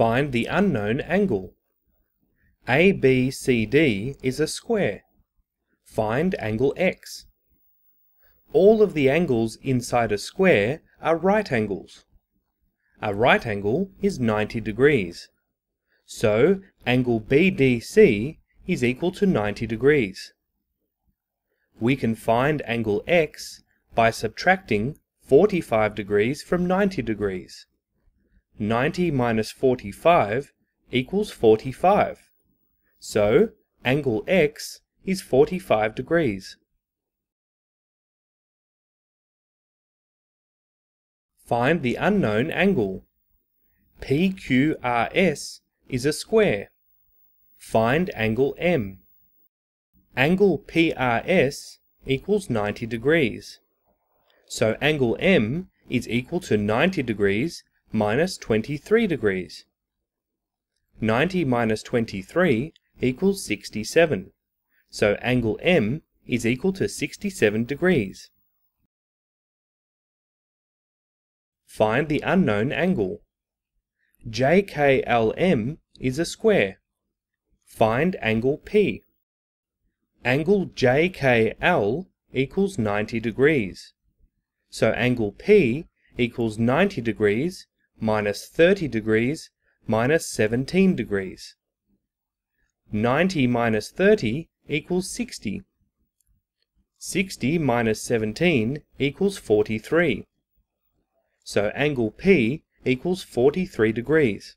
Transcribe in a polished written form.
Find the unknown angle. ABCD is a square. Find angle X. All of the angles inside a square are right angles. A right angle is 90 degrees. So angle BDC is equal to 90 degrees. We can find angle X by subtracting 45 degrees from 90 degrees. 90 minus 45 equals 45. So angle X is 45 degrees. Find the unknown angle. PQRS is a square. Find angle M. Angle PRS equals 90 degrees. So angle M is equal to 90 degrees minus 23 degrees. 90 minus 23 equals 67. So angle M is equal to 67 degrees. Find the unknown angle. JKLM is a square. Find angle P. Angle JKL equals 90 degrees. So angle P equals 90 degrees minus 30 degrees minus 17 degrees. 90 minus 30 equals 60. 60 minus 17 equals 43. So angle P equals 43 degrees.